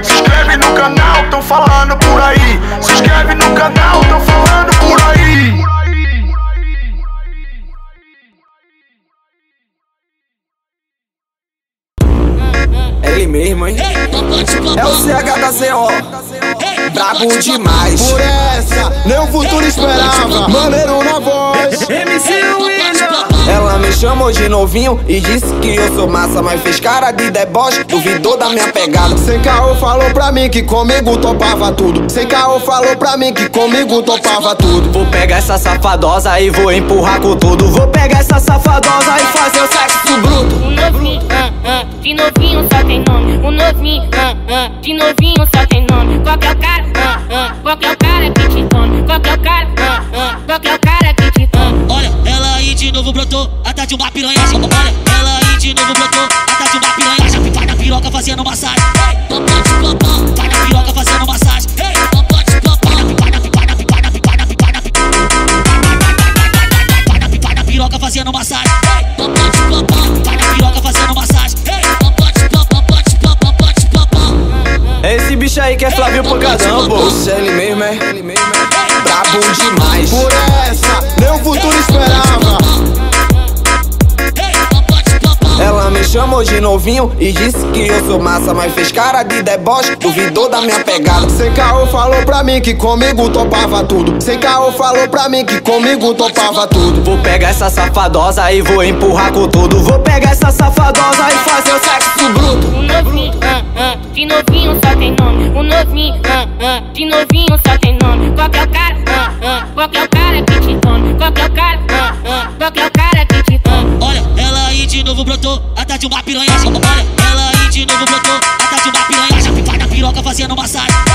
Se inscreve no canal, tão falando por aí. Se inscreve no canal, tão falando por aí. Ele mesmo, hein? É o CH da ZO. Brabo demais. Por essa, nem o futuro esperava. Maneiro na voz. Ela me chamou de novinho e disse que eu sou massa, mas fez cara de deboche, duvidou da minha pegada. CH falou pra mim que comigo topava tudo. CH falou pra mim que comigo topava tudo. Vou pegar essa safadosa e vou empurrar com tudo. Vou pegar essa safadosa e fazer o sexo bruto. O novinho, de novinho só tem nome. O novinho, de novinho só tem nome. Qual que é o cara? Qual que é o cara que te tome? Qual que é o cara? Qual que é o cara que te tome? Olha, ela aí de novo brotou, atrás de uma piranha. Olha, ela aí de novo brotou, atrás de uma piranha. Vai na piroca fazendo massagem. Vai na piroca fazendo massagem. Vai na piroca fazendo massagem. Vai na piroca fazendo massagem. Esse bicho aí que é Flávio Pancadão, pô. Oxe, ele mesmo, é brabo demais. Por essa, nem o futuro esperava. Ela me chamou de novinho e disse que eu sou massa, mas fez cara de deboche, duvidou da minha pegada. CH falou pra mim que comigo topava tudo. CH falou pra mim que comigo topava tudo. Vou pegar essa safadosa e vou empurrar com tudo. Vou pegar essa safadosa e fazer o sexo bruto. O novinho, de novinho só tem nome. O novinho, de novinho só tem nome. Qual que é o cara? Qual que é o cara que te tome? Qual que é o cara? Qual que é o cara que te tome? Olha, ela aí de novo brotou, atrás de uma piranha. Olha, ela aí de novo brotou, atrás de uma piranha. Vai na piroca fazendo massagem.